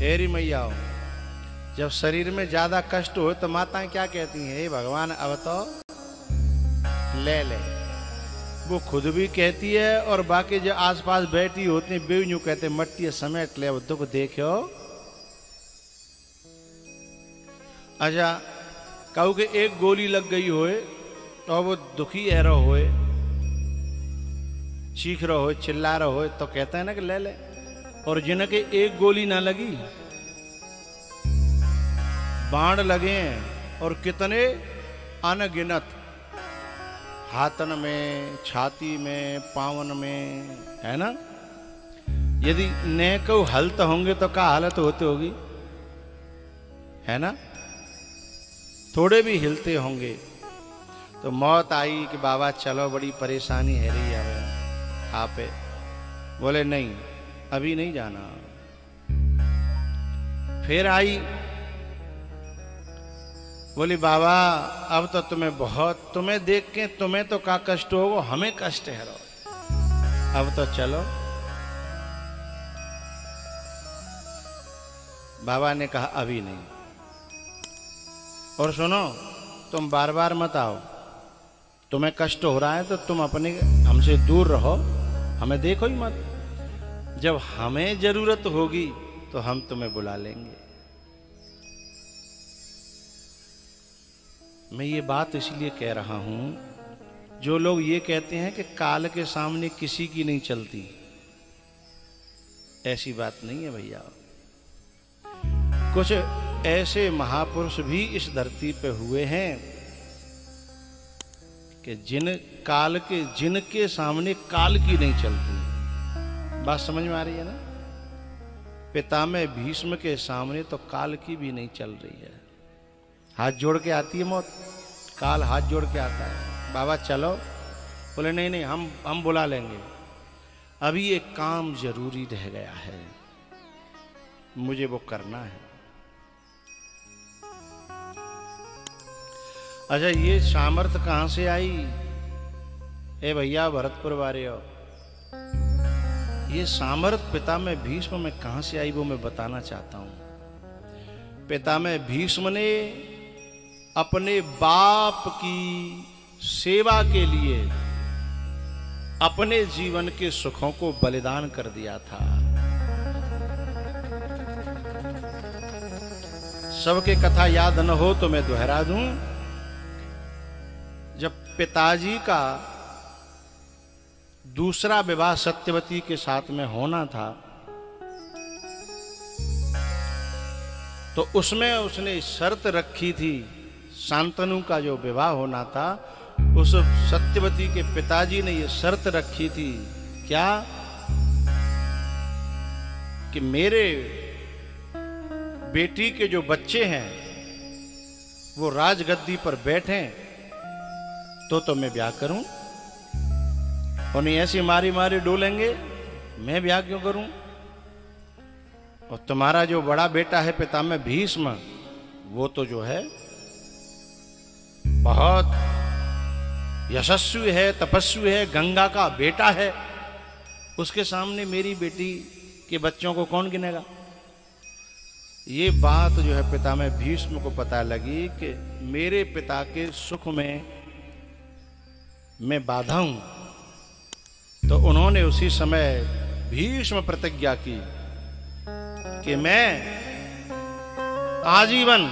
हेरी मैया हो, जब शरीर में ज्यादा कष्ट हो तो माताएं क्या कहती हैं, हे भगवान अब तो ले ले। वो खुद भी कहती है और बाकी जो आसपास बैठी होती हैं वे यूं कहते मट्टी समेट ले, अब दुख देखो। अच्छा कहू कि एक गोली लग गई होए और वो दुखी है रहो होए, चीख रहो होए, चिल्ला रहो होए, तो कहते हैं ना कि ले ले। और जिनके एक गोली ना लगी, बाण लगे हैं और कितने अनगिनत, हाथन में, छाती में, पावन में, है ना। यदि नेको हलत होंगे तो क्या हालत होती होगी, है ना, थोड़े भी हिलते होंगे। तो मौत आई कि बाबा चलो बड़ी परेशानी है रही है आपे, बोले नहीं अभी नहीं जाना। फिर आई, बोली बाबा अब तो तुम्हें बहुत, तुम्हें देख के तुम्हें तो का कष्ट होगा, हमें कष्ट है रहो, अब तो चलो। बाबा ने कहा अभी नहीं, और सुनो तुम बार बार मत आओ, तुम्हें कष्ट हो रहा है तो तुम अपने हमसे दूर रहो, हमें देखो ही मत, जब हमें जरूरत होगी तो हम तुम्हें बुला लेंगे। मैं ये बात इसलिए कह रहा हूं, जो लोग ये कहते हैं कि काल के सामने किसी की नहीं चलती, ऐसी बात नहीं है भैया। कुछ ऐसे महापुरुष भी इस धरती पे हुए हैं कि जिनके सामने काल की नहीं चलती। बात समझ में आ रही है ना। पितामह भीष्म के सामने तो काल की भी नहीं चल रही है, हाथ जोड़ के आती है मौत, काल हाथ जोड़ के आता है, बाबा चलो। बोले नहीं नहीं हम बुला लेंगे, अभी एक काम जरूरी रह गया है, मुझे वो करना है। अच्छा ये सामर्थ्य कहां से आई, ए भैया भरतपुर वाले हो, ये सामर्थ्य पितामह भीष्म में कहां से आई वो मैं बताना चाहता हूं। पितामह भीष्म ने अपने बाप की सेवा के लिए अपने जीवन के सुखों को बलिदान कर दिया था। सबके कथा याद न हो तो मैं दोहरा दूं। जब पिताजी का दूसरा विवाह सत्यवती के साथ में होना था तो उसमें उसने शर्त रखी थी, शांतनु का जो विवाह होना था उस सत्यवती के पिताजी ने ये शर्त रखी थी, क्या कि मेरे बेटी के जो बच्चे हैं वो राजगद्दी पर बैठे तो मैं ब्याह करूं, उन्हें ऐसी मारी मारी डोलेंगे, मैं ब्याह क्यों करूं। और तुम्हारा जो बड़ा बेटा है पितामह भीष्म, वो तो जो है बहुत यशस्वी है, तपस्वी है, गंगा का बेटा है, उसके सामने मेरी बेटी के बच्चों को कौन गिनेगा। ये बात जो है पितामह भीष्म को पता लगी कि मेरे पिता के सुख में मैं बाधा हूं, तो उन्होंने उसी समय भीष्म प्रतिज्ञा की कि मैं आजीवन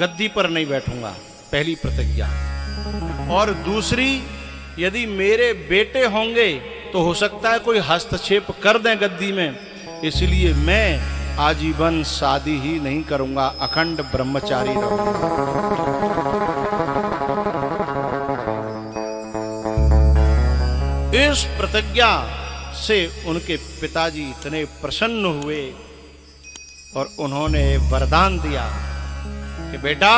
गद्दी पर नहीं बैठूंगा, पहली प्रतिज्ञा। और दूसरी, यदि मेरे बेटे होंगे तो हो सकता है कोई हस्तक्षेप कर दें गद्दी में, इसलिए मैं आजीवन शादी ही नहीं करूंगा, अखंड ब्रह्मचारी रहूंगा। इस प्रतिज्ञा से उनके पिताजी इतने प्रसन्न हुए और उन्होंने वरदान दिया कि बेटा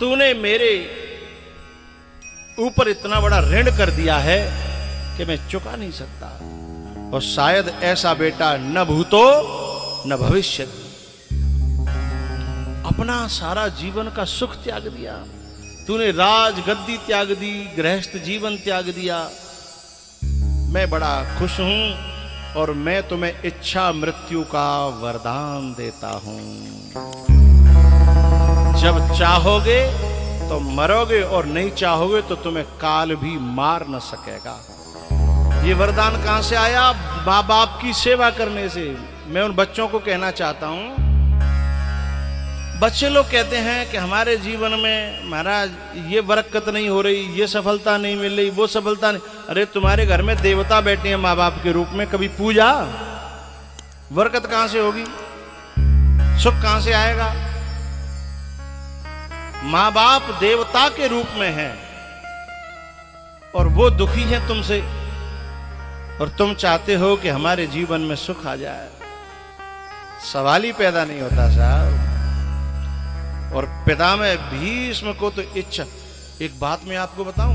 तूने मेरे ऊपर इतना बड़ा ऋण कर दिया है कि मैं चुका नहीं सकता, और शायद ऐसा बेटा न भूतो न भविष्यति। अपना सारा जीवन का सुख त्याग दिया तूने, राजगद्दी त्याग दी, गृहस्थ जीवन त्याग दिया, मैं बड़ा खुश हूं। और मैं तुम्हें इच्छा मृत्यु का वरदान देता हूं। जब चाहोगे तो मरोगे और नहीं चाहोगे तो तुम्हें काल भी मार न सकेगा। ये वरदान कहां से आया? माँ बाप की सेवा करने से। मैं उन बच्चों को कहना चाहता हूं, बच्चे लोग कहते हैं कि हमारे जीवन में महाराज ये बरकत नहीं हो रही, ये सफलता नहीं मिल रही, वो सफलता नहीं। अरे तुम्हारे घर में देवता बैठे हैं माँ बाप के रूप में, कभी पूजा? बरकत कहां से होगी? सुख कहां से आएगा? माँ बाप देवता के रूप में हैं और वो दुखी हैं तुमसे, और तुम चाहते हो कि हमारे जीवन में सुख आ जाए। सवाल ही पैदा नहीं होता साहब। और पिता में भीष्म को तो इच्छा, एक बात मैं आपको बताऊं,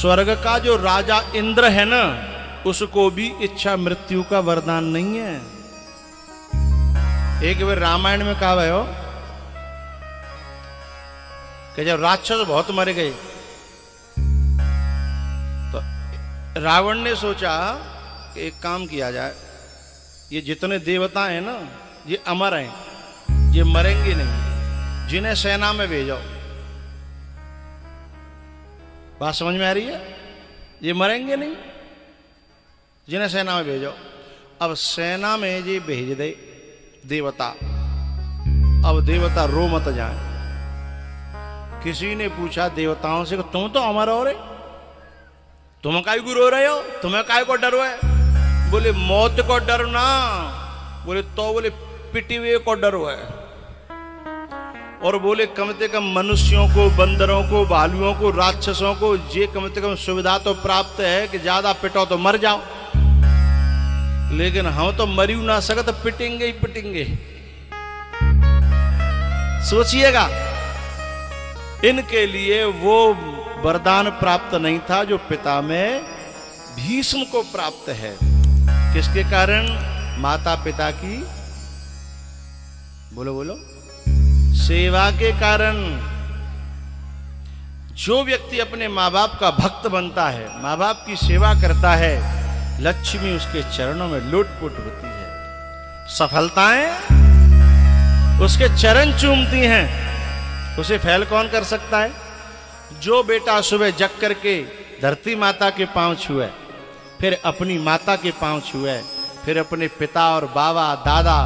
स्वर्ग का जो राजा इंद्र है ना, उसको भी इच्छा मृत्यु का वरदान नहीं है। एक बार रामायण में कहा है हो कि जब राक्षस बहुत मर गए तो रावण ने सोचा कि एक काम किया जाए, ये जितने देवता हैं ना ये अमर हैं, ये मरेंगे नहीं, जिन्हें सेना में भेजो। बात समझ में आ रही है? ये मरेंगे नहीं, जिन्हें सेना में भेजो। अब सेना में ये भेज दे देवता। अब देवता रो मत जाए। किसी ने पूछा देवताओं से, तुम तो अमर हो रहे, तुम काय को रो रहे हो, तुम्हें काय को डर है? बोले मौत को डर ना, बोले तो बोले पिटी हुए को डर है। और बोले कम से कम मनुष्यों को, बंदरों को, भालुओं को, राक्षसों को ये कम से कम सुविधा तो प्राप्त है कि ज्यादा पिटो तो मर जाओ, लेकिन हम तो मरी ना सकते, पिटेंगे ही पिटेंगे। सोचिएगा, इनके लिए वो वरदान प्राप्त नहीं था जो पिता में भीष्म को प्राप्त है। किसके कारण? माता पिता की, बोलो बोलो, सेवा के कारण। जो व्यक्ति अपने माँ बाप का भक्त बनता है, माँ बाप की सेवा करता है, लक्ष्मी उसके चरणों में लोटपोट होती है, सफलताएं उसके चरण चूमती हैं। उसे फेल कौन कर सकता है? जो बेटा सुबह जग करके धरती माता के पांव छुए, फिर अपनी माता के पांव छुए, फिर अपने पिता और बाबा दादा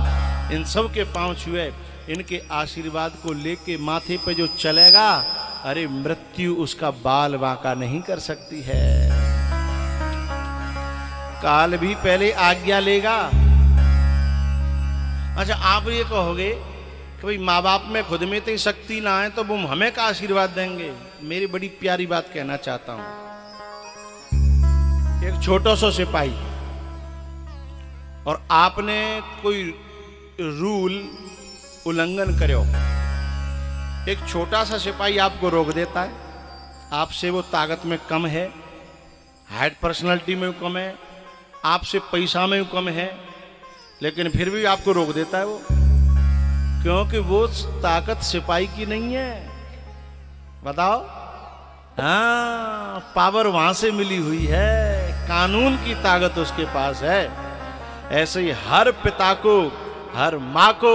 इन सब के पांव छुए, इनके आशीर्वाद को लेके माथे पे जो चलेगा, अरे मृत्यु उसका बाल बांका नहीं कर सकती है। काल भी पहले आज्ञा लेगा। अच्छा, आप ये कहोगे कि भाई माँ बाप में खुद में इतनी शक्ति ना आए तो वो हमें का आशीर्वाद देंगे। मेरी बड़ी प्यारी बात कहना चाहता हूं, एक छोटा सा सिपाही, और आपने कोई रूल उल्लंघन करो, एक छोटा सा सिपाही आपको रोक देता है, आपसे वो ताकत में कम है, हाइट पर्सनालिटी में कम है, आपसे पैसा में कम है, लेकिन फिर भी आपको रोक देता है वो, क्योंकि वो ताकत सिपाही की नहीं है। बताओ। हाँ, पावर वहां से मिली हुई है, कानून की ताकत उसके पास है। ऐसे ही हर पिता को, हर माँ को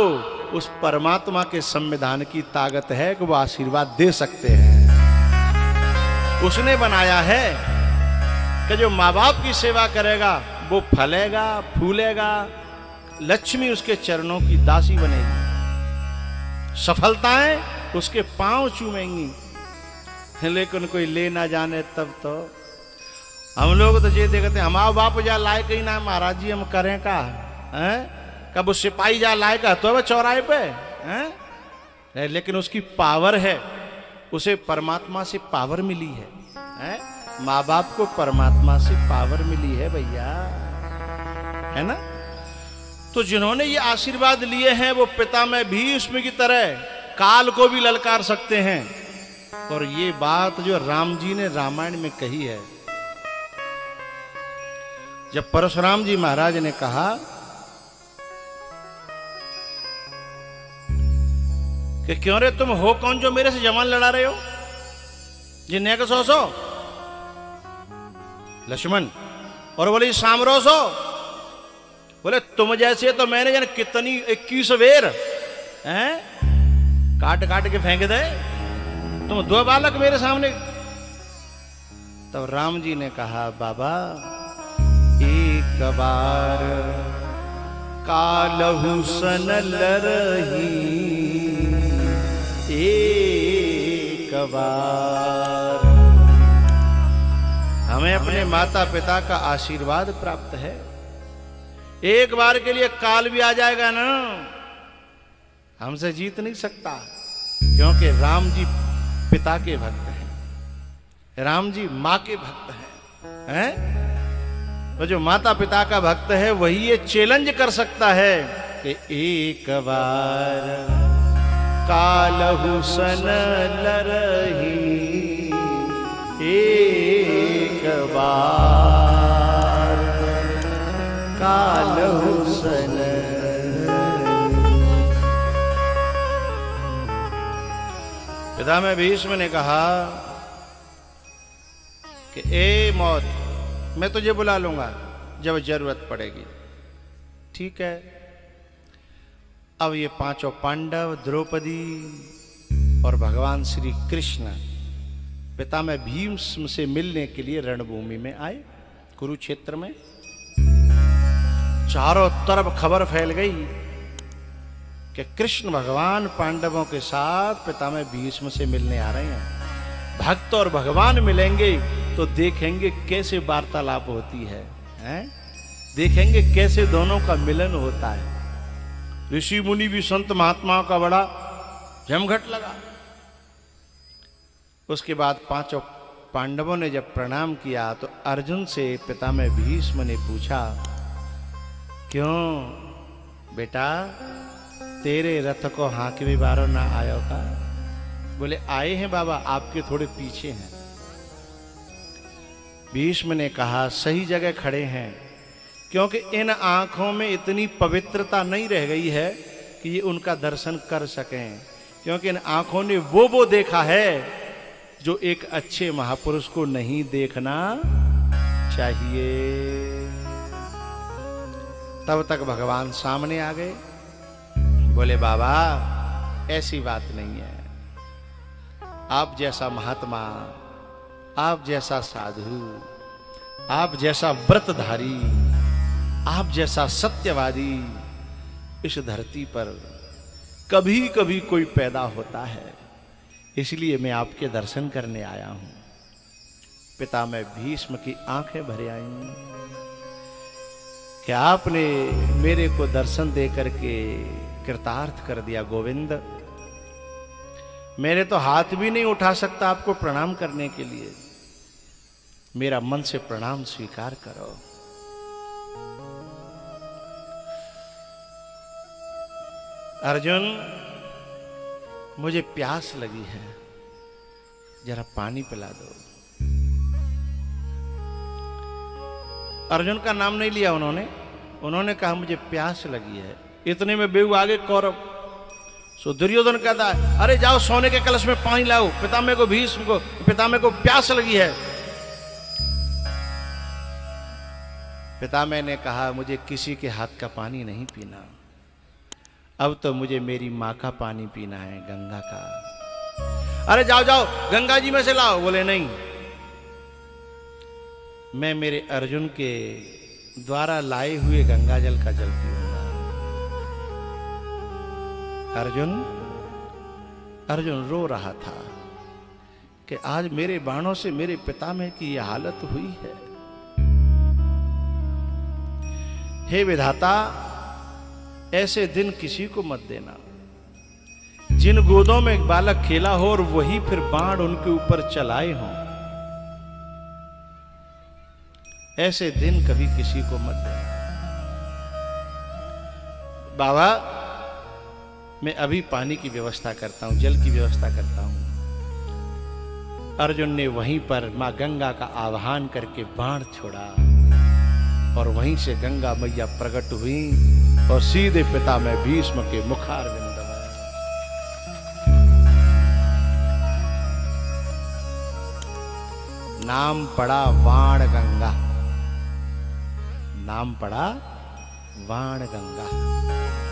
उस परमात्मा के संविधान की ताकत है कि वो आशीर्वाद दे सकते हैं। उसने बनाया है कि जो माँ बाप की सेवा करेगा वो फलेगा फूलेगा, लक्ष्मी उसके चरणों की दासी बनेगी, सफलताएं उसके पांव चूमेंगी, लेकिन कोई ले ना जाने। तब तो हम लोग तो ये देखते हैं, हमारा बाप जा लाए कहीं ना महाराज जी, हम करें का है कब, उस सिपाही जा लाए का तो चौराहे पे है, लेकिन उसकी पावर है, उसे परमात्मा से पावर मिली है। माँ बाप को परमात्मा से पावर मिली है भैया, है ना। तो जिन्होंने ये आशीर्वाद लिए हैं वो पिता में भीष्म की तरह काल को भी ललकार सकते हैं। और ये बात जो राम जी ने रामायण में कही है, जब परशुराम जी महाराज ने कहा कि क्यों रे तुम हो कौन जो मेरे से जवान लड़ा रहे हो, जिन्हें के सो लक्ष्मण, और बोले सामरोसो बोले तुम जैसे तो मैंने जान कितनी 21 वेर हैं काट काट के फेंक दे, तुम दो बालक मेरे सामने। तब तो राम जी ने कहा बाबा एक बार कालहु सन लरही, एक बार हमें अपने माता पिता का आशीर्वाद प्राप्त है, एक बार के लिए काल भी आ जाएगा ना हमसे जीत नहीं सकता, क्योंकि राम जी पिता के भक्त हैं, राम जी माँ के भक्त हैं, हैं? तो जो माता पिता का भक्त है वही ये चैलेंज कर सकता है कि एक बार कालहु सन लरही, एक बार कालहु सन। पिता में भीष्म ने कहा कि ए मौत मैं तुझे बुला लूंगा जब जरूरत पड़ेगी, ठीक है। अब ये पांचों पांडव, द्रौपदी और भगवान श्री कृष्ण पिता में भीष्म से मिलने के लिए रणभूमि में आए, कुरुक्षेत्र में। चारों तरफ खबर फैल गई कि कृष्ण भगवान पांडवों के साथ पिता में भीष्म से मिलने आ रहे हैं, भक्त और भगवान मिलेंगे तो देखेंगे कैसे वार्तालाप होती है, हैं? देखेंगे कैसे दोनों का मिलन होता है। ऋषि मुनि भी संत महात्माओं का बड़ा जमघट लगा। उसके बाद पांचों पांडवों ने जब प्रणाम किया तो अर्जुन से पिता में भीष्म ने पूछा क्यों बेटा तेरे रथ को हाँक भी बारो ना आयो का? बोले आए हैं बाबा, आपके थोड़े पीछे हैं। भीष्म ने कहा सही जगह खड़े हैं, क्योंकि इन आंखों में इतनी पवित्रता नहीं रह गई है कि ये उनका दर्शन कर सकें, क्योंकि इन आंखों ने वो देखा है जो एक अच्छे महापुरुष को नहीं देखना चाहिए। तब तक भगवान सामने आ गए, बोले बाबा ऐसी बात नहीं है, आप जैसा महात्मा, आप जैसा साधु, आप जैसा व्रतधारी, आप जैसा सत्यवादी इस धरती पर कभी कभी कोई पैदा होता है, इसलिए मैं आपके दर्शन करने आया हूं। पिता में भीष्म की आंखें भर आईं कि आपने मेरे को दर्शन देकर के कृतार्थ कर दिया गोविंद, मेरे तो हाथ भी नहीं उठा सकता आपको प्रणाम करने के लिए, मेरा मन से प्रणाम स्वीकार करो। अर्जुन मुझे प्यास लगी है, जरा पानी पिला दो। अर्जुन का नाम नहीं लिया उन्होंने, उन्होंने कहा मुझे प्यास लगी है। इतने में बेहू आगे कौरव, सो दुर्योधन कहता है अरे जाओ सोने के कलश में पानी लाओ, पितामह को भीष्म को, पितामह को प्यास लगी है। पितामह ने कहा मुझे किसी के हाथ का पानी नहीं पीना, अब तो मुझे मेरी माँ का पानी पीना है, गंगा का। अरे जाओ जाओ गंगा जी में से लाओ। बोले नहीं, मैं मेरे अर्जुन के द्वारा लाए हुए गंगा जल का जल पीऊंगा। अर्जुन रो रहा था कि आज मेरे बाणों से मेरे पितामह की यह हालत हुई है। हे विधाता, ऐसे दिन किसी को मत देना, जिन गोदों में एक बालक खेला हो और वही फिर बाण उनके ऊपर चलाए हों, ऐसे दिन कभी किसी को मत देना। बाबा मैं अभी पानी की व्यवस्था करता हूं, जल की व्यवस्था करता हूं। अर्जुन ने वहीं पर मां गंगा का आह्वान करके बाण छोड़ा और वहीं से गंगा मैया प्रकट हुई और सीधे पिता में भीष्म के मुखार में दबाया। नाम पड़ा वाण गंगा, नाम पड़ा वाण गंगा।